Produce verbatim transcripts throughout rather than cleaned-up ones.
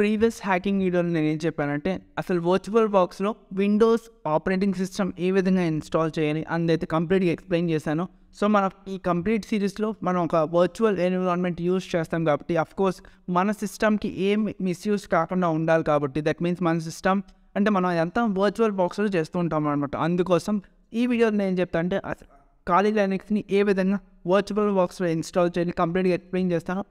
previous hacking video నేను చెప్పానంటే అసలు వర్చువల్ బాక్స్ లో విండోస్ ఆపరేటింగ్ సిస్టమ్ ఏ విధంగా ఇన్స్టాల్ చేయాలి అనేది కంప్లీట్ గా ఎక్స్ప్లెయిన్ చేశాను. సో మనం ఈ కంప్లీట్ సిరీస్ లో మనం ఒక వర్చువల్ ఎన్విరాన్మెంట్ యూజ్ చేస్తాం కాబట్టి అఫ్ కోర్స్ మన సిస్టమ్ కి ఏం మిస్యూజ్ కాకుండా ఉండాలి కాబట్టి దట్ మీన్స్ మన సిస్టమ్ అంటే మనం అదంతా వర్చువల్ బాక్స్ లో చేస్తూ ఉంటాం అనమాట. అందుకోసం ఈ వీడియోలో నేను చెప్తా అంటే కాలీ లైనక్స్ ని ఏ విధంగా వర్చువల్ బాక్స్ లో ఇన్స్టాల్ చేయాలి కంప్లీట్ గా ఎక్స్ప్లెయిన్ చేస్తాను.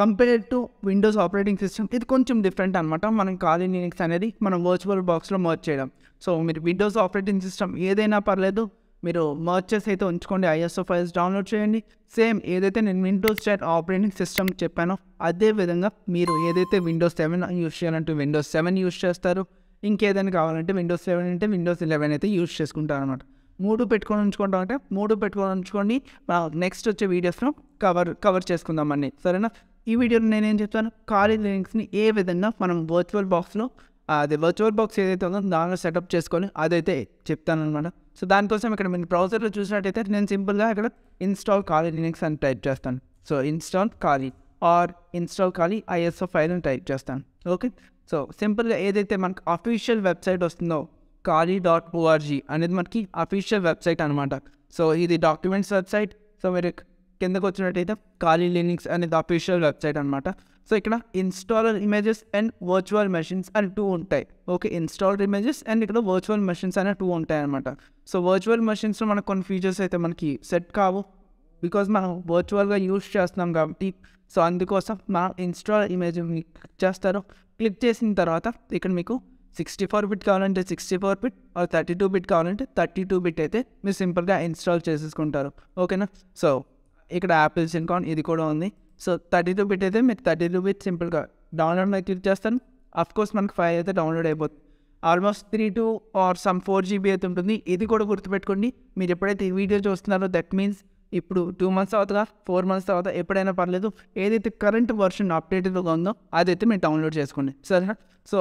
Compared to Windows operating system ఇది కొంచెం డిఫరెంట్ అనమాట. మనం కాలీ లినక్స్ అనేది మనం వర్చువల్ బాక్స్లో మర్జ్ చేయడం. సో మీరు విండోస్ ఆపరేటింగ్ సిస్టమ్ ఏదైనా పర్లేదు, మీరు మర్చెస్ అయితే ఉంచుకోండి, ఐఎస్ఓ ఫైల్స్ డౌన్లోడ్ చేయండి. సేమ్ ఏదైతే నేను విండోస్ టెన్ ఆపరేటింగ్ సిస్టమ్ చెప్పానో అదేవిధంగా మీరు ఏదైతే విండోస్ సెవెన్ యూజ్ చేయాలంటే విండోస్ సెవెన్ యూజ్ చేస్తారు, ఇంకేదైనా కావాలంటే విండోస్ సెవెన్ అంటే విండోస్ ఇలెవెన్ అయితే యూజ్ చేసుకుంటారు అనమాట. మూడు పెట్టుకొని ఉంచుకుంటాం అంటే మూడు పెట్టుకొని ఉంచుకోండి, నెక్స్ట్ వచ్చే వీడియోస్లో కవర్ కవర్ చేసుకుందామని. సరేనా, ఈ వీడియోలో నేనేం చెప్తాను కాలీ లినక్స్ని ఏ విధంగా మనం వర్చువల్ బాక్స్లో అదే వర్చువల్ బాక్స్ ఏదైతే ఉందో దానిలో సెటప్ చేసుకొని అదైతే చెప్తాను అనమాట. సో దానికోసం ఇక్కడ మీరు బ్రౌజర్లో చూసినట్టయితే నేను సింపుల్గా ఇక్కడ ఇన్స్టాల్ కాలీ లినక్స్ అని టైప్ చేస్తాను. So install Kali or install Kali ISO file అని టైప్ చేస్తాను. ఓకే, సో సింపుల్గా ఏదైతే మనకు అఫీషియల్ వెబ్సైట్ వస్తుందో కాలీ డాట్ ఓఆర్జీ అనేది మనకి అఫీషియల్ వెబ్సైట్ అనమాట. సో ఇది డాక్యుమెంట్స్ వెబ్సైట్. సో మీరు కిందకు వచ్చినట్టయితే కాలీ లినక్స్ అనేది అఫీషియల్ వెబ్సైట్ అనమాట. సో ఇక్కడ installer images and virtual machines అని టూ ఉంటాయి. ఓకే, ఇన్స్టాలర్ ఇమేజెస్ అండ్ ఇక్కడ వర్చువల్ మెషిన్స్ అనే టూ ఉంటాయి అనమాట. సో వర్చువల్ మెషిన్స్లో మనకు కొన్ని ఫీచర్స్ అయితే మనకి సెట్ కావు, బికాజ్ మనం వర్చువల్గా యూజ్ చేస్తున్నాం కాబట్టి. సో అందుకోసం మనం ఇన్స్టాల్ ఇమేజ్ క్లిక్ చేస్తారు. క్లిక్ చేసిన తర్వాత ఇక్కడ మీకు సిక్స్టీ ఫోర్ బిట్ కావాలంటే sixty four bit or thirty two bit కావాలంటే థర్టీ టూ బిట్ అయితే మీరు సింపుల్గా ఇన్స్టాల్ చేసేసుకుంటారు. ఓకేనా, సో ఇక్కడ యాపిల్ సిలికాన్ ఇది కూడా ఉంది. సో థర్టీ టూ బిట్ అయితే మీరు థర్టీ టూ బిట్ సింపుల్గా డౌన్లోడ్ మీద క్లిక్ చేస్తాను. అఫ్కోర్స్ మనకు ఫైవ్ అయితే డౌన్లోడ్ అయిపోతుంది. Almost three two or some four GB అయితే ఉంటుంది. ఇది కూడా గుర్తుపెట్టుకోండి, మీరు ఎప్పుడైతే ఈ వీడియో చూస్తున్నారో దట్ మీన్స్ ఇప్పుడు టూ మంత్స్ అవుతుందా ఫోర్ మంత్స్ తర్వాత ఎప్పుడైనా పర్లేదు ఏదైతే కరెంట్ వర్షన్ అప్డేటెడ్గా ఉందో అదైతే మీరు డౌన్లోడ్ చేసుకోండి. సరేనా, సో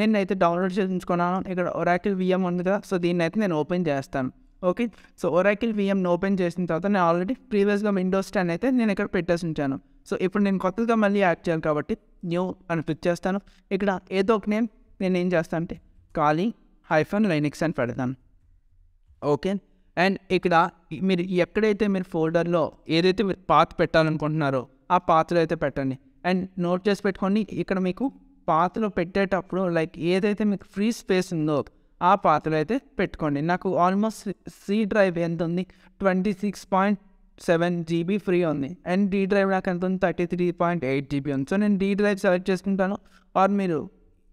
నేనైతే డౌన్లోడ్ చేసుకున్నాను. ఇక్కడ ఒరాకిల్ విఎం ఉంది కదా, సో దీన్ని అయితే నేను ఓపెన్ చేస్తాను. ఓకే, సో ఒరాకిల్ విఎంని ఓపెన్ చేసిన తర్వాత నేను ఆల్రెడీ ప్రీవియస్గా విండోస్ టెన్ అయితే నేను ఇక్కడ పెట్టేసి ఉంచాను. సో ఇప్పుడు నేను కొత్తగా మళ్ళీ యాడ్ చేయాలి కాబట్టి న్యూ అని క్లిక్ చేస్తాను. ఇక్కడ ఏదో ఒక నేమ్ నేను ఏం చేస్తాను అంటే కాలీ హైఫన్ లైనక్స్ అని పెడతాను. ఓకే, అండ్ ఇక్కడ మీరు ఎక్కడైతే మీరు ఫోల్డర్లో ఏదైతే మీరు పాత్ పెట్టాలనుకుంటున్నారో ఆ పాత్లో అయితే పెట్టండి. అండ్ నోట్ చేసి పెట్టుకోండి, ఇక్కడ మీకు పాత్లో పెట్టేటప్పుడు లైక్ ఏదైతే మీకు ఫ్రీ స్పేస్ ఉందో ఆ పాత్లో అయితే పెట్టుకోండి. నాకు ఆల్మోస్ట్ సి డ్రైవ్ ఎంత ఉంది twenty six point seven GB free ఉంది. అండ్ డి డ్రైవ్ నాకు ఎంత ఉంది thirty three point eight GB ఉంది. సో నేను డి డ్రైవ్ సెలెక్ట్ చేసుకుంటాను. ఆర్ మీరు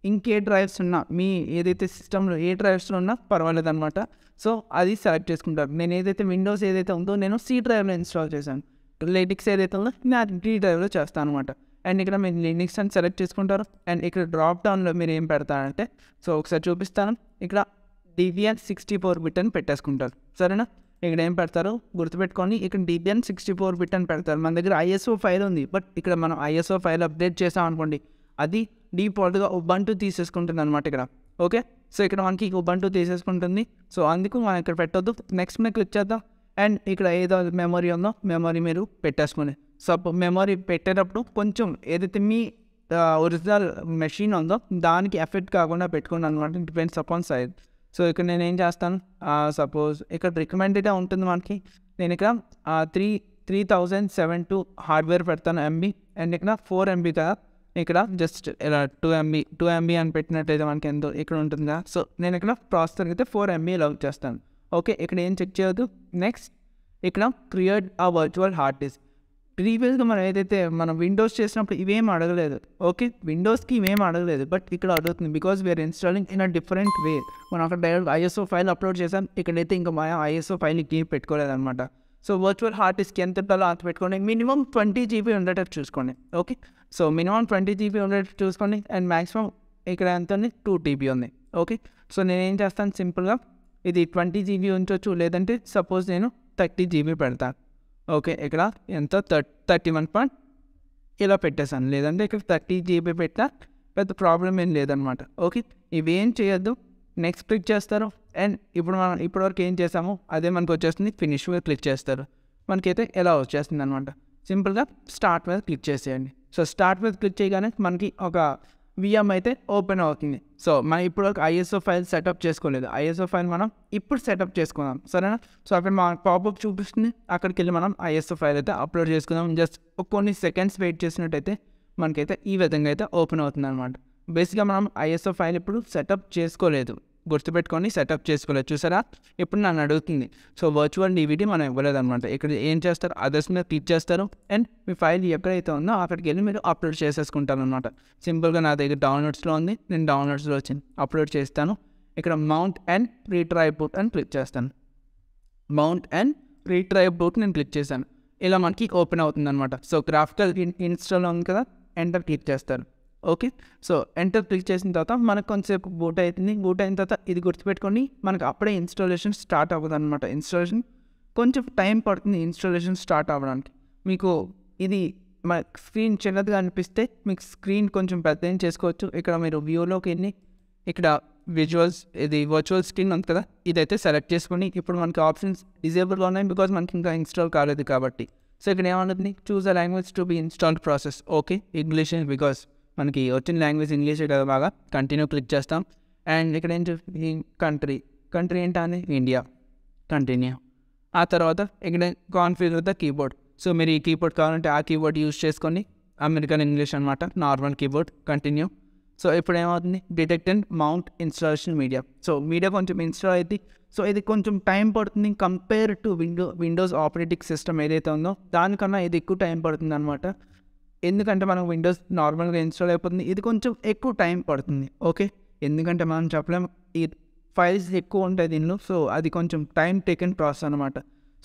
ఇంకే డ్రైవ్స్ ఉన్నా మీ ఏదైతే సిస్టంలో ఏ డ్రైవ్స్లో ఉన్నా పర్వాలేదు అనమాట. సో అది సెలెక్ట్ చేసుకుంటాను. నేను ఏదైతే విండోస్ ఏదైతే ఉందో నేను సి డ్రైవ్లో ఇన్స్టాల్ చేశాను. లినక్స్ ఏదైతే ఉందో నేను డి డ్రైవ్లో చేస్తాను అనమాట. అండ్ ఇక్కడ మీరు లినక్స్ అని సెలెక్ట్ చేసుకుంటారు. అండ్ ఇక్కడ డ్రాప్ డౌన్లో మీరు ఏం పెడతారంటే సో ఒకసారి చూపిస్తాను. ఇక్కడ డిబిఎన్ సిక్స్టీ ఫోర్ బిట్ అని పెట్టేసుకుంటారు. సరేనా, ఇక్కడ ఏం పెడతారు గుర్తుపెట్టుకొని ఇక్కడ డిబిఎన్ సిక్స్టీ ఫోర్ బిట్ అని పెడతారు. మన దగ్గర ఐఎస్ఓ ఫైల్ ఉంది, బట్ ఇక్కడ మనం ఐఎస్ఓ ఫైల్ అప్డేట్ చేసాం అనుకోండి, అది డీఫాల్ట్గా ఉబంటు తీసేసుకుంటుంది అనమాట ఇక్కడ. ఓకే, సో ఇక్కడ మనకి ఉబంటు తీసేసుకుంటుంది. సో అందుకు మనం ఇక్కడ పెట్టొద్దు, నెక్స్ట్ మీద క్లిక్ చేద్దాం. అండ్ ఇక్కడ ఏదో మెమరీ ఉందో మెమరీ మీరు పెట్టేసుకోండి. సో మెమరీ పెట్టేటప్పుడు కొంచెం ఏదైతే మీ ఒరిజినల్ మెషిన్ ఉందో దానికి ఎఫెక్ట్ కాకుండా పెట్టుకోండి అనమాట, డిపెండ్స్ అపాన్ సైజ్. సో ఇక్కడ నేను ఏం చేస్తాను సపోజ్ ఇక్కడ రికమెండెడ్గా ఉంటుంది మనకి. నేను ఇక్కడ three three thousand seven two hardware పెడతాను ఎంబీ. అండ్ ఇక్కడ ఫోర్ ఎంబీ కదా, ఇక్కడ జస్ట్ ఇలా టూ ఎంబీ టూ ఎంబీ అని పెట్టినట్టయితే మనకి ఎంతో ఇక్కడ ఉంటుంది కదా. సో నేను ఇక్కడ ప్రాసెసర్ అయితే ఫోర్ ఎంబీ లవ్ చేస్తాను. ఓకే, ఇక్కడ ఏం చెక్ చేయొద్దు. నెక్స్ట్ ఇక్కడ క్రియేట్ ఆ వర్చువల్ హార్డ్ డిస్క్. ప్రీవియస్గా మనం ఏదైతే మనం విండోస్ చేసినప్పుడు ఇవేం అడగలేదు. ఓకే, విండోస్కి ఇవేం అడగలేదు, బట్ ఇక్కడ అడుగుతుంది because we are installing in a different way. మనం అక్కడ డైరెక్ట్ ఐఎస్ఓ ఫైల్ అప్లోడ్ చేసాం, ఇక్కడైతే ఇంకా మా ఐఎస్ఓ ఫైల్ ఇంకేం పెట్టుకోలేదు అనమాట. సో వర్చువల్ హార్డ్ డిస్క్ ఎంత ఉండాలో అంత పెట్టుకోండి. మినిమం ట్వంటీ జీబీ ఉండేటట్టు చూసుకోండి. Okay, so minimum twenty GB ఉండేటట్టు చూసుకోండి. అండ్ మ్యాక్సిమం ఇక్కడ ఎంత ఉంది టూ టీబీ ఉంది. ఓకే, సో నేనేం చేస్తాను సింపుల్గా ఇది ట్వంటీ జీబీ ఉంచవచ్చు, లేదంటే సపోజ్ నేను థర్టీ జీబీ పెడతాను. ఓకే, ఇక్కడ ఎంత థర్టీ థర్టీ వన్ పాయింట్ ఇలా పెట్టేశాను, లేదంటే ఇక్కడ థర్టీ జీబీ పెట్టా, పెద్ద ప్రాబ్లం ఏం లేదనమాట. ఓకే, ఇవేం చేయొద్దు, నెక్స్ట్ క్లిక్ చేస్తారు. అండ్ ఇప్పుడు మనం ఇప్పటివరకు ఏం చేసామో అదే మనకు వచ్చేస్తుంది. ఫినిష్ మీద క్లిక్ చేస్తారు, మనకైతే ఎలా వచ్చేస్తుంది అనమాట. సింపుల్గా స్టార్ట్ మీద క్లిక్ చేసేయండి. సో స్టార్ట్ మీద క్లిక్ చేయగానే మనకి ఒక V M అయితే ఓపెన్ అవుతుంది. సో మనం ఇప్పుడు ఒక ఐఎస్ఓ ఫైల్ సెటప్ చేసుకోలేదు. ఐఎస్ఓ ఫైల్ మనం ఇప్పుడు సెటప్ చేసుకుందాం, సరేనా? సో అక్కడ మన పాపప్ చూపిస్తుంది, అక్కడికి వెళ్ళి మనం ఐఎస్ఓ ఫైల్ అయితే అప్లోడ్ చేసుకుందాం. జస్ట్ కొన్ని సెకండ్స్ వెయిట్ చేసినట్టయితే మనకైతే ఈ విధంగా అయితే ఓపెన్ అవుతుంది అనమాట. బేసిక్గా మనం ఐఎస్ఓ ఫైల్ ఇప్పుడు సెటప్ చేసుకోలేదు, గుర్తుపెట్టుకొని సెటప్ చేసుకోలేదు. చూసారా, ఇప్పుడు నన్ను అడుగుతుంది. సో వర్చువల్ డివిడి మనం ఇవ్వలేదు అనమాట. ఇక్కడ ఏం చేస్తారు, అదర్స్ మీద క్లిక్ చేస్తారు అండ్ మీ ఫైల్ ఎక్కడైతే ఉందో అక్కడికి వెళ్ళి మీరు అప్లోడ్ చేసేసుకుంటారు అనమాట. సింపుల్గా నా దగ్గర డౌన్లోడ్స్లో ఉంది, నేను డౌన్లోడ్స్లో వచ్చింది అప్లోడ్ చేస్తాను. ఇక్కడ మౌంట్ అండ్ రీట్రైబూట్ అని క్లిక్ చేస్తాను. మౌంట్ అండ్ రీట్రైబూట్ నేను క్లిక్ చేశాను, ఇలా మనకి ఓపెన్ అవుతుంది అనమాట. సో గ్రాఫికల్ ఇన్స్టాల్ ఉంది కదా, ఎంటర్ క్లిక్ చేస్తారు. ఓకే, సో ఎంటర్ క్లిక్ చేసిన తర్వాత మనకు కొంచెంసేపు బూట్ అవుతుంది. బూట్ అయిన తర్వాత ఇది గుర్తుపెట్టుకోండి, మనకు అప్పుడే ఇన్స్టాలేషన్ స్టార్ట్ అవ్వదు అనమాట. ఇన్స్టాలేషన్ కొంచెం టైం పడుతుంది ఇన్స్టాలేషన్ స్టార్ట్ అవ్వడానికి. మీకు ఇది మన స్క్రీన్ చిన్నదిగా అనిపిస్తే మీకు స్క్రీన్ కొంచెం పెద్ద చేసుకోవచ్చు. ఇక్కడ మీరు వ్యూలోకి వెళ్ళి ఇక్కడ విజువల్స్, ఇది వర్చువల్ స్క్రీన్ ఉంది కదా, ఇదైతే సెలెక్ట్ చేసుకొని ఇప్పుడు మనకి ఆప్షన్స్ డిజేబుల్గా ఉన్నాయి, బికాజ్ మనకి ఇంకా ఇన్స్టాల్ కాలేదు కాబట్టి. సో ఇక్కడ ఏమన్నది, choose a language to be installed process. Okay, English because మనకి వచ్చిన లాంగ్వేజ్ ఇంగ్లీషే కదా, బాగా కంటిన్యూ క్లిక్ చేస్తాం. అండ్ ఇక్కడ ఏంటి, కంట్రీ కంట్రీ ఏంటని ఇండియా, కంటిన్యూ. ఆ తర్వాత ఇక్కడ కాన్ఫిగర్ ద కీబోర్డ్. సో మీరు ఈ కీబోర్డ్ కావాలంటే ఆ కీబోర్డ్ యూజ్ చేసుకొని, అమెరికన్ ఇంగ్లీష్ అనమాట నార్మల్ కీబోర్డ్, కంటిన్యూ. సో ఇప్పుడు ఏమవుతుంది, detect and mount installation media. So media కొంచెం ఇన్స్టాల్ అయితే, సో ఇది కొంచెం టైం పడుతుంది compare to window Windows operating system ఏదైతే ఉందో దానికన్నా ఇది ఎక్కువ టైం పడుతుంది అనమాట. ఎందుకంటే మనం విండోస్ నార్మల్గా ఇన్స్టాల్ అయిపోతుంది, ఇది కొంచెం ఎక్కువ టైం పడుతుంది. ఓకే, ఎందుకంటే మనం చెప్పలేము, ఈ ఫైల్స్ ఎక్కువ ఉంటాయి దీనిలో, సో అది కొంచెం టైం టేకెన్ ప్రాసెస్ అనమాట.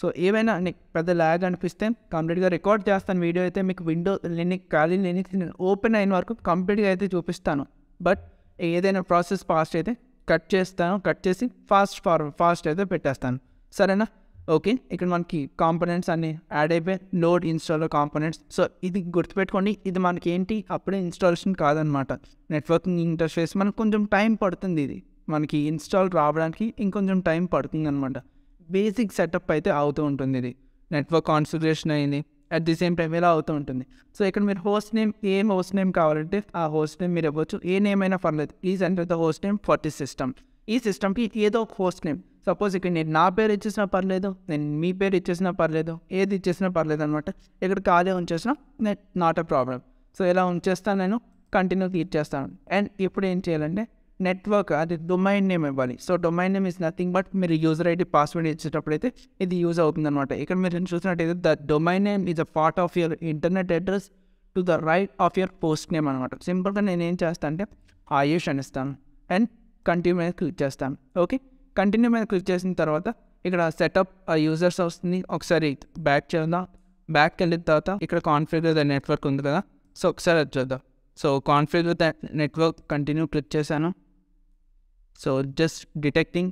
సో ఏమైనా నీకు పెద్ద ల్యాగ్ అనిపిస్తే కంప్లీట్గా రికార్డ్ చేస్తాను వీడియో అయితే, మీకు విండో లినక్స్ ఖాళీ లినక్స్ ఓపెన్ అయిన వరకు కంప్లీట్గా అయితే చూపిస్తాను. బట్ ఏదైనా ప్రాసెస్ ఫాస్ట్ అయితే కట్ చేస్తాను, కట్ చేసి ఫాస్ట్ ఫార్వర్డ్ ఫాస్ట్ అయితే పెట్టేస్తాను, సరేనా? ఓకే, ఇక్కడ మనకి కాంపోనెంట్స్ అన్నీ యాడ్ అయిపోయి లోడ్ ఇన్స్టాలర్ కాంపోనెంట్స్. సో ఇది గుర్తుపెట్టుకోండి, ఇది మనకి ఏంటి అప్పుడే ఇన్స్టాలేషన్ కాదనమాట. నెట్వర్కింగ్ ఇంటర్ఫేస్ మనకు కొంచెం టైం పడుతుంది, ఇది మనకి ఇన్స్టాల్ రావడానికి ఇంకొంచెం టైం పడుతుంది అనమాట. బేసిక్ సెటప్ అయితే అవుతూ ఉంటుంది, ఇది నెట్వర్క్ కాన్ఫిగరేషన్ అయింది, అట్ ది సేమ్ టైం ఇలా అవుతూ ఉంటుంది. సో ఇక్కడ మీరు హోస్ట్ నేమ్, ఏం హోస్ట్ నేమ్ కావాలంటే ఆ హోస్ట్ నేమ్ మీరు ఇవ్వచ్చు, ఏ నేమ్ అయినా పర్లేదు. Please enter the host name for this system. ఈ సిస్టమ్కి ఏదో ఒక హోస్ట్ నేమ్, సపోజ్ ఇక్కడ నేను నా పేరు ఇచ్చేసినా పర్లేదు, నేను మీ పేరు ఇచ్చేసినా పర్లేదు, ఏది ఇచ్చేసినా పర్లేదు అనమాట. ఇక్కడ ఖాళీ ఉంచేసినా net not a problem. So ఇలా ఉంచేస్తాను, నేను కంటిన్యూ క్లిక్ చేస్తాను. అండ్ ఇప్పుడు ఏం చేయాలంటే నెట్వర్క్, అది డొమైన్ నేమ్ ఇవ్వాలి. So domain name is nothing but మీరు యూజర్ ఐడి పాస్వర్డ్ ఇచ్చేటప్పుడైతే ఇది యూజ్ అవుతుంది అనమాట. ఇక్కడ మీరు చూసినట్టయితే the domain name is a part of your internet address to the right of your post name అనమాట. సింపుల్గా నేను ఏం చేస్తాను అంటే ఆయుష్ అని ఇస్తాను అండ్ కంటిన్యూ మీద క్లిక్ చేస్తాను. ఓకే, కంటిన్యూ మీద క్లిక్ చేసిన తర్వాత ఇక్కడ సెటప్ యూజర్స్ వస్తుంది. ఒకసారి బ్యాక్ చేద్దాం, బ్యాక్ వెళ్ళిన తర్వాత ఇక్కడ కాన్ఫిగర్ ద నెట్వర్క్ ఉంది కదా, సో ఒకసారి అది చూద్దాం. So configure the network continue click చేశాను. సో జస్ట్ డిటెక్టింగ్,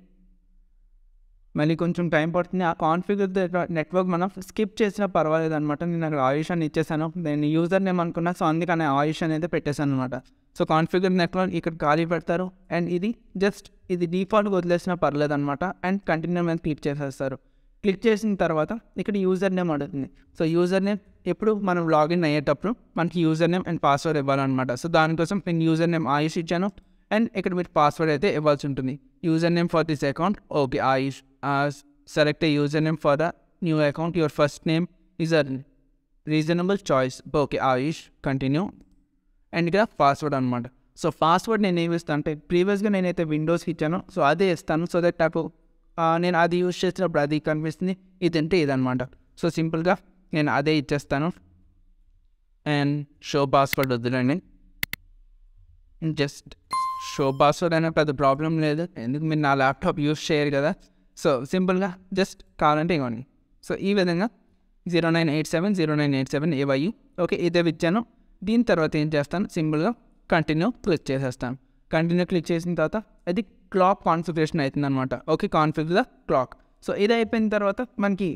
మళ్ళీ కొంచెం టైం పడుతుంది. ఆ కాన్ఫిగర్ ద నెట్వర్క్ మనం స్కిప్ చేసినా పర్వాలేదు అనమాట. నేను అక్కడ ఆయుష్ అని ఇచ్చేసాను, నేను యూజర్ నేమ్ అనుకున్నా, సో అందుకని ఆయుష్ అనేది పెట్టేశాను అనమాట. సో కాన్ఫిగర్ నెట్వర్క్ ఇక్కడ ఖాళీ పెడతారు అండ్ ఇది జస్ట్ ఇది డిఫాల్ట్గా వదిలేసినా పర్లేదు అనమాట. అండ్ కంటిన్యూ మీద క్లిక్ చేసేస్తారు. క్లిక్ చేసిన తర్వాత ఇక్కడ యూజర్ నేమ్ అడుగుతుంది. సో యూజర్ నేమ్ ఎప్పుడు మనం లాగిన్ అయ్యేటప్పుడు మనకి యూజర్ నేమ్ అండ్ పాస్వర్డ్ ఇవ్వాలన్నమాట. సో దానికోసం నేను యూజర్ నేమ్ ఆయుష్ ఇచ్చాను అండ్ ఇక్కడ మీరు పాస్వర్డ్ అయితే ఇవ్వాల్సి ఉంటుంది. User name for this account, okay Ayush. Select a user name for the new account, your first name is a reasonable choice, okay Ayush, continue. And ఇక్కడ పాస్వర్డ్ అనమాట. సో పాస్వర్డ్ నేను ఏమి ఇస్తాను అంటే ప్రీవియస్గా నేనైతే విండోస్కి ఇచ్చాను, సో అదే ఇస్తాను. సో దట్ నాకు నేను అది యూజ్ చేసినప్పుడు అది కనిపిస్తుంది, ఇదంటే ఇదనమాట. సో సింపుల్గా నేను అదే ఇచ్చేస్తాను అండ్ షో పాస్వర్డ్ వద్దులండి, జస్ట్ షో పాస్వర్డ్ అయినా పెద్ద ప్రాబ్లం లేదు, ఎందుకు మీరు నా ల్యాప్టాప్ యూజ్ చేయరు కదా. సో సింపుల్గా జస్ట్ కావాలంటే ఇవ్వండి. సో ఈ విధంగా zero nine eight seven zero nine eight seven ఏవయ్యూ, ఓకే ఇదే ఇచ్చాను. దీని తర్వాత ఏం చేస్తాను, సింపుల్గా కంటిన్యూ క్లిక్ చేసేస్తాను. కంటిన్యూ క్లిక్ చేసిన తర్వాత అది క్లాక్ కాన్ఫిగరేషన్ అవుతుంది అనమాట. Okay, configure the clock. So ఇది అయిపోయిన తర్వాత మనకి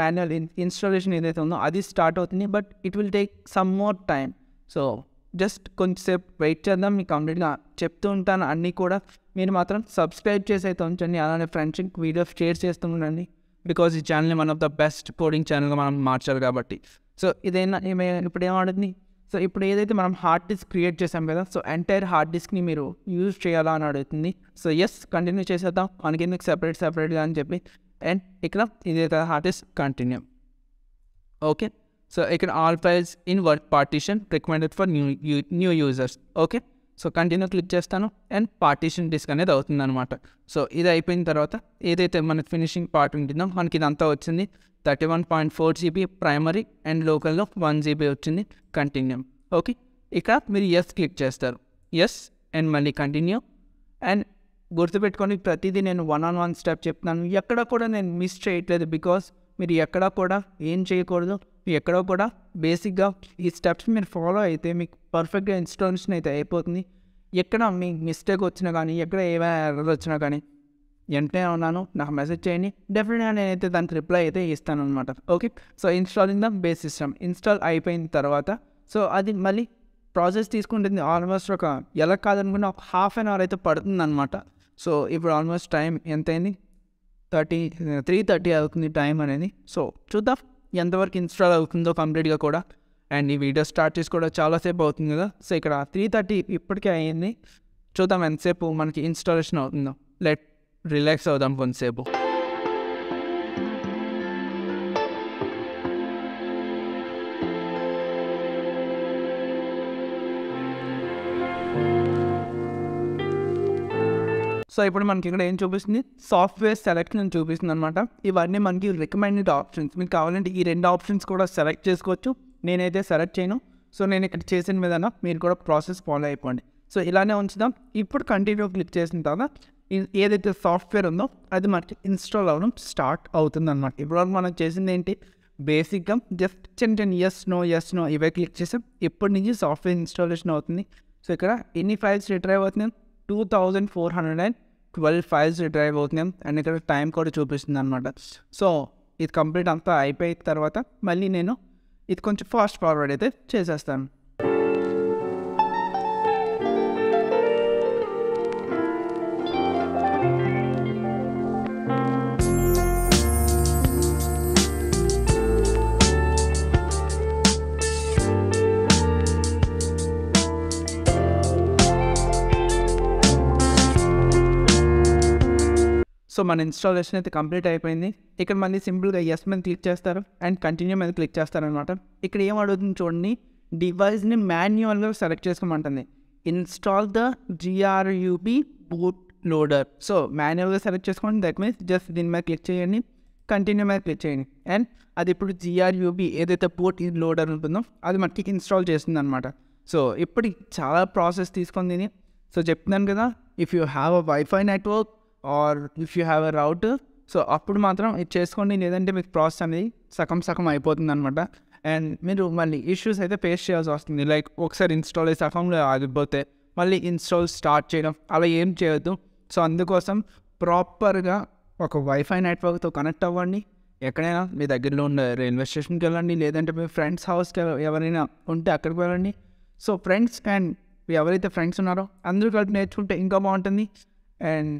మాన్యువల్ ఇన్ ఇన్స్టాలేషన్ ఏదైతే ఉందో అది స్టార్ట్ అవుతుంది, but it will take some more time. So just కొంచెంసేపు వెయిట్ చేద్దాం, మీకు కంప్లీట్గా చెప్తూ ఉంటాను అన్నీ కూడా. మీరు మాత్రం సబ్స్క్రైబ్ చేసి అయితే ఉంచండి, అలానే ఫ్రెండ్స్కి వీడియోస్ షేర్ చేస్తూ ఉండండి, బికాజ్ ఈ ఛానల్ని one of the best coding ఛానల్గా మనం మార్చాలి కాబట్టి. సో ఇదైనా ఏమైనా ఇప్పుడు ఏమడుతుంది, సో ఇప్పుడు ఏదైతే మనం హార్డ్ డిస్క్ క్రియేట్ చేసాం కదా, సో ఎంటైర్ హార్డ్ డిస్క్ని మీరు యూజ్ చేయాలా అని అడుగుతుంది. సో ఎస్ కంటిన్యూ చేసేద్దాం, మనకి ఎందుకు సెపరేట్ సెపరేట్గా అని చెప్పి. అండ్ ఇక్కడ ఇదైతే hard disk continue. Okay, so ఇక్కడ all files in word partition recommended for new new users. Okay, so continue click చేస్తాను అండ్ పార్టీషన్ డిస్క్ అనేది అవుతుంది అనమాట. సో ఇది అయిపోయిన తర్వాత ఏదైతే మనకి ఫినిషింగ్ పార్ట్ ఉంటుందో మనకి ఇదంతా వచ్చింది. Thirty one point four GB primary and లోకల్లో వన్ జీబీ వచ్చింది. కంటిన్యూ. ఓకే, ఇక్కడ మీరు ఎస్ క్లిక్ చేస్తారు, ఎస్ అండ్ మళ్ళీ కంటిన్యూ. అండ్ గుర్తుపెట్టుకొని ప్రతిదీ నేను వన్ ఆన్ వన్ స్టెప్ చెప్తాను, ఎక్కడ కూడా నేను మిస్ చేయట్లేదు. బికాస్ మీరు ఎక్కడ కూడా ఏం చేయకూడదు, ఎక్కడో కూడా బేసిక్గా ఈ స్టెప్స్ మీరు ఫాలో అయితే మీకు పర్ఫెక్ట్గా ఇన్స్టాలేషన్ అయితే అయిపోతుంది. ఎక్కడ మీ మిస్టేక్ వచ్చినా కానీ, ఎక్కడ ఏమైనా ఎర్రర్ వచ్చినా కానీ వెంటనే ఉన్నాను నాకు మెసేజ్ చేయండి, డెఫినెట్గా నేనైతే దానికి రిప్లై అయితే ఇస్తాను అనమాట. Okay, so installing the base system install అయిపోయిన తర్వాత సో అది మళ్ళీ ప్రాసెస్ తీసుకుంటుంది. ఆల్మోస్ట్ ఒక ఎలా కాదనుకున్న ఒక హాఫ్ అన్ అవర్ అయితే పడుతుంది అనమాట. సో ఇప్పుడు ఆల్మోస్ట్ టైం ఎంతైంది, థర్టీ త్రీ థర్టీ అవుతుంది టైం అనేది. సో చూద్దాం ఎంతవరకు ఇన్స్టాల్ అవుతుందో కంప్లీట్గా కూడా. అండ్ ఈ వీడియో స్టార్ట్ చేసి కూడా చాలాసేపు అవుతుంది కదా. సో ఇక్కడ త్రీ థర్టీ ఇప్పటికే అయ్యింది, చూద్దాం ఎంతసేపు మనకి ఇన్స్టాలేషన్ అవుతుందో. లెట్ రిలాక్స్ అవుదాం కొంతసేపు. సో ఇప్పుడు మనకి ఇక్కడ ఏం చూపిస్తుంది, సాఫ్ట్వేర్ సెలెక్షన్ చూపిస్తుంది అనమాట. ఇవన్నీ మనకి రికమెండెడ్ ఆప్షన్స్, మీకు కావాలంటే ఈ రెండు ఆప్షన్స్ కూడా సెలెక్ట్ చేసుకోవచ్చు. నేనైతే సెలెక్ట్ చేయను. సో నేను ఇక్కడ చేసిన విధాన మీరు కూడా ప్రాసెస్ ఫాలో అయిపోండి. సో ఇలానే ఉంచుదాం. ఇప్పుడు కంటిన్యూ క్లిక్ చేసిన తర్వాత ఏదైతే సాఫ్ట్వేర్ ఉందో అది మనకి ఇన్స్టాల్ అవ్వడం స్టార్ట్ అవుతుంది అనమాట. ఇప్పటివరకు మనం చేసింది ఏంటి, బేసిక్గా జస్ట్ చిన్న చిన్న ఎస్ నో ఎస్ నో ఇవే క్లిక్ చేసాం. ఇప్పటి నుంచి సాఫ్ట్వేర్ ఇన్స్టాలేషన్ అవుతుంది. సో ఇక్కడ ఎన్ని ఫైల్స్ రిట్రైవ్ అవుతున్నాయి, two thousand four hundred and twelve files retrieve అవుతున్నాయి. అండ్ ఇక్కడ టైం కూడా చూపిస్తుంది అనమాట. సో ఇది కంప్లీట్ అంతా అయిపోయిన తర్వాత మళ్ళీ నేను ఇది కొంచెం ఫాస్ట్ ఫార్వర్డ్ అయితే చేసేస్తాను. సో మన ఇన్స్టాలేషన్ అయితే కంప్లీట్ అయిపోయింది. ఇక్కడ మళ్ళీ సింపుల్గా ఎస్ మీద క్లిక్ చేస్తారు అండ్ కంటిన్యూ మీద క్లిక్ చేస్తారనమాట. ఇక్కడ ఏం అడుగుతుంది చూడండి, డివైస్ని మాన్యువల్గా సెలెక్ట్ చేసుకోమంటుంది. Install the GRUB boot loader. So మాన్యువల్గా సెలెక్ట్ చేసుకోండి, దట్ మీన్స్ జస్ట్ దీని మీద క్లిక్ చేయండి, కంటిన్యూ మీద క్లిక్ చేయండి. అండ్ అది ఇప్పుడు జిఆర్యుబి ఏదైతే బూట్ లోడర్ ఉంటుందో అది మనకి ఇన్స్టాల్ చేస్తుంది అనమాట. సో ఇప్పుడు చాలా ప్రాసెస్ తీసుకుంది. సో చెప్తున్నాను కదా, if you have a wifi network or if you have a router, so అప్పుడు మాత్రం ఇది చేసుకోండి. లేదంటే మీకు ప్రాసెస్ అనేది సగం సగం అయిపోతుంది అనమాట. అండ్ మీరు మళ్ళీ ఇష్యూస్ అయితే ఫేస్ చేయాల్సి వస్తుంది. లైక్ ఒకసారి ఇన్స్టాల్ అయ్యే సగంలో ఆగిపోతే మళ్ళీ ఇన్స్టాల్ స్టార్ట్ చేయడం అలా ఏం చేయొద్దు. సో అందుకోసం ప్రాపర్గా ఒక వైఫై నెట్వర్క్తో కనెక్ట్ అవ్వండి. ఎక్కడైనా మీ దగ్గరలో ఉన్న రైల్వే స్టేషన్కి వెళ్ళండి, లేదంటే మీ ఫ్రెండ్స్ హౌస్కి ఎవరైనా ఉంటే అక్కడికి వెళ్ళండి. సో ఫ్రెండ్స్ అండ్ ఎవరైతే ఫ్రెండ్స్ ఉన్నారో అందరూ కలిపి నేర్చుకుంటే ఇంకా బాగుంటుంది. అండ్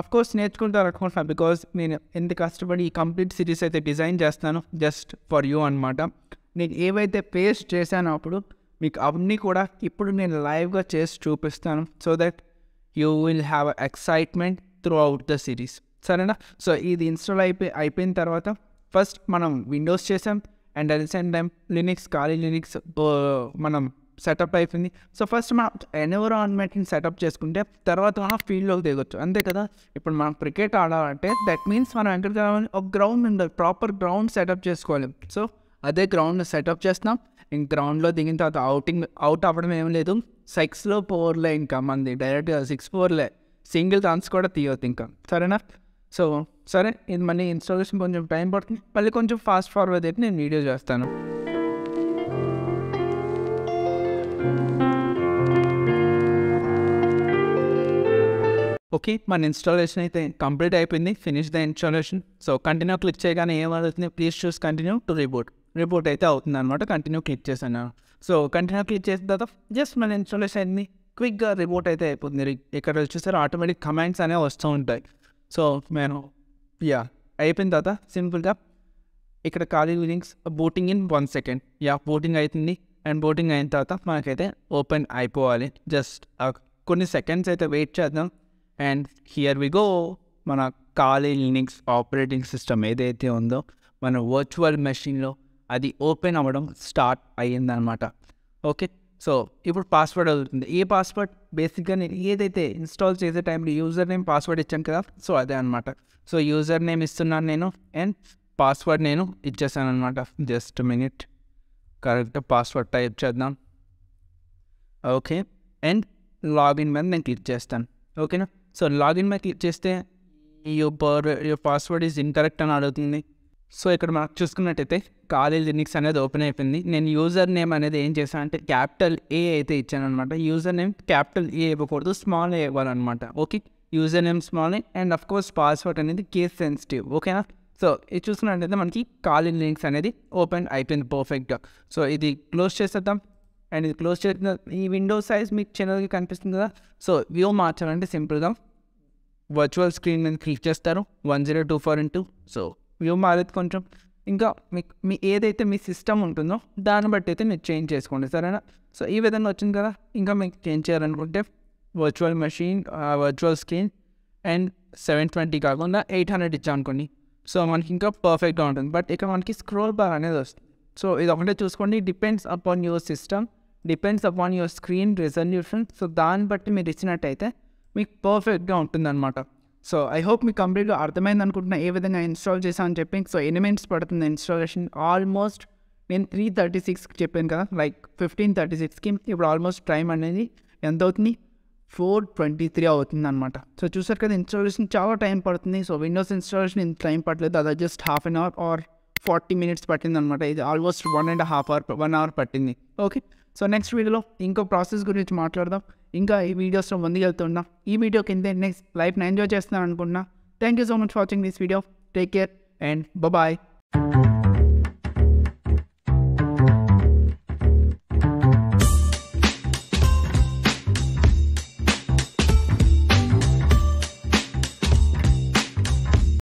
అఫ్ కోర్స్ నేర్చుకుంటారు అనుకుంటున్నాను, బికాజ్ నేను ఎంత కష్టపడి ఈ కంప్లీట్ సిరీస్ అయితే డిజైన్ చేస్తాను జస్ట్ ఫర్ యూ అనమాట. నేను ఏవైతే పేస్ట్ చేశానో అప్పుడు మీకు అవన్నీ కూడా ఇప్పుడు నేను లైవ్గా చేసి చూపిస్తాను, so that you will have excitement throughout the series. సరేనా? సో ఇది ఇన్స్టాల్ అయిపోయి అయిపోయిన తర్వాత ఫస్ట్ మనం విండోస్ చేసాం and at the same time Linux Kali Linux మనం సెటప్ అయిపోయింది. సో ఫస్ట్ మనం ఎన్విరాన్మెంట్ని సెటప్ చేసుకుంటే తర్వాత మనం ఫీల్డ్లోకి దిగొచ్చు, అంతే కదా. ఇప్పుడు మనం క్రికెట్ ఆడాలంటే దట్ మీన్స్ మనం ఎంటర్ కావాలని ఒక గ్రౌండ్ ఉండాలి, ప్రాపర్ గ్రౌండ్ సెటప్ చేసుకోవాలి. సో అదే గ్రౌండ్ సెటప్ చేస్తాం. ఇంక గ్రౌండ్లో దిగిన తర్వాత అవుటింగ్ అవుట్ అవ్వడం ఏం లేదు, సిక్స్లో ఫోర్లే ఇంకా మంది డైరెక్ట్గా సిక్స్ ఫోర్లే, సింగిల్ రన్స్ కూడా తీయొద్దు ఇంకా. సరేనా? సో సరే, ఇది మళ్ళీ ఇన్స్టాలేషన్ కొంచెం టైం పడుతుంది, మళ్ళీ కొంచెం ఫాస్ట్ ఫార్వర్డ్ అయితే నేను వీడియో చేస్తాను. ఓకే, మన ఇన్స్టాలేషన్ అయితే కంప్లీట్ అయిపోయింది. Finish the installation. So continue click చేయగానే ఏమవుతుంది, please choose continue to reboot. Reboot అయితే అవుతుంది అనమాట. కంటిన్యూ క్లిక్ చేశాను. సో కంటిన్యూ క్లిక్ చేసిన తర్వాత జస్ట్ మన ఇన్స్టాలేషన్ అయింది, క్విక్గా రిబూట్ అయితే అయిపోతుంది. ఇక్కడ వచ్చేసరికి ఆటోమేటిక్ కమాండ్స్ అనేవి వస్తూ ఉంటాయి. సో నేను యా అయిపోయిన తర్వాత సింపుల్గా ఇక్కడ Kali Linux booting in one second yeah booting అవుతుంది. అండ్ బోటింగ్ అయిన తర్వాత మనకైతే ఓపెన్ అయిపోవాలి. జస్ట్ కొన్ని సెకండ్స్ అయితే వెయిట్ చేద్దాం. అండ్ హియర్ వి గో, మన కాలీ లినక్స్ ఆపరేటింగ్ సిస్టమ్ ఏదైతే ఉందో మన వర్చువల్ మెషిన్లో అది ఓపెన్ అవ్వడం స్టార్ట్ అయ్యిందనమాట. ఓకే, సో ఇప్పుడు పాస్వర్డ్ అవుతుంది. ఈ పాస్వర్డ్ బేసిక్గా నేను ఏదైతే ఇన్స్టాల్ చేసే టైంలో యూజర్ నేమ్ పాస్వర్డ్ ఇచ్చాను కదా, సో అదే అనమాట. సో యూజర్ నేమ్ ఇస్తున్నాను నేను అండ్ పాస్వర్డ్ నేను ఇచ్చేసాను అనమాట. Just minute, correct password type చేద్దాం. ఓకే, అండ్ లాగిన్ మీద నేను క్లిక్ చేస్తాను. ఓకేనా, సో లాగిన్ మీద క్లిక్ చేస్తే your your password is incorrect అని అడుగుతుంది. సో ఇక్కడ మనకు చూసుకున్నట్టయితే కాలీ లినక్స్ అనేది ఓపెన్ అయిపోయింది. నేను యూజర్ నేమ్ అనేది ఏం చేశాను అంటే క్యాపిటల్ ఏ అయితే ఇచ్చాను అనమాట. యూజర్ నేమ్ క్యాపిటల్ ఏ ఇవ్వకూడదు, స్మాల్ ఏ ఇవ్వాలన్నమాట. Okay, user name small A and of course password అనేది కేస్ సెన్సిటివ్. ఓకేనా, సో ఇది చూసుకున్నట్టయితే మనకి కాలీ లినక్స్ అనేది ఓపెన్ అయిపోయింది పర్ఫెక్ట్గా. సో ఇది క్లోజ్ చేసేద్దాం. అండ్ ఇది క్లోజ్ చేసిన ఈ విండో సైజ్ మీకు చిన్నదిగా కనిపిస్తుంది కదా, సో వ్యూ మార్చాలంటే సింపుల్గా వర్చువల్ స్క్రీన్ మీద క్లిక్ చేస్తారు, one zero two four into so view మారేది కొంచెం. ఇంకా మీకు మీ ఏదైతే మీ సిస్టమ్ ఉంటుందో దాన్ని బట్టి అయితే మీరు చేంజ్ చేసుకోండి, సరేనా. సో ఈ విధంగా వచ్చింది కదా, ఇంకా మీకు చేంజ్ చేయాలనుకుంటే virtual machine virtual screen and seven twenty కాకుండా ఎయిట్ హండ్రెడ్ ఇచ్చాం అనుకోండి, సో మనకి ఇంకా పర్ఫెక్ట్గా ఉంటుంది. బట్ ఇక మనకి స్క్రోల్ బార్ అనేది వస్తుంది. సో ఇది ఒకటే చూసుకోండి, depends upon your system, depends upon your screen resolution. So దాన్ని బట్టి మీరు ఇచ్చినట్టయితే మీకు పర్ఫెక్ట్గా ఉంటుందన్నమాట. సో ఐ హోప్ మీకు కంప్లీట్గా అర్థమైంది అనుకుంటున్నా ఏ విధంగా ఇన్స్టాల్ చేశాను అని చెప్పి. సో ఎన్ని మినిట్స్ పడుతుంది ఇన్స్టాలేషన్? ఆల్మోస్ట్ నేను త్రీ థర్టీ సిక్స్కి చెప్పాను కదా, లైక్ ఫిఫ్టీన్ థర్టీ సిక్స్కి. ఇప్పుడు ఆల్మోస్ట్ టైం అనేది ఎంత అవుతుంది? ఫోర్ ట్వంటీ త్రీ అవుతుంది అనమాట. సో చూసారు కదా, ఇన్స్టాలేషన్ చాలా టైం పడుతుంది. సో విండోస్ ఇన్స్టాలేషన్ ఇంత టైం పట్టలేదు, అది just half an hour or forty minutes పట్టింది అనమాట. ఇది almost one and half hour one hour పట్టింది. ఓకే, సో నెక్స్ట్ వీడియోలో ఇంకో ప్రాసెస్ గురించి మాట్లాడదాం. ఇంకా ఈ వీడియోస్లో ముందుకెళ్తున్నా. ఈ వీడియో కింద నెక్స్ట్ లైఫ్ని ఎంజాయ్ చేస్తున్నాను అనుకుంటున్నా. Thank you so much watching this video. Take care and bye.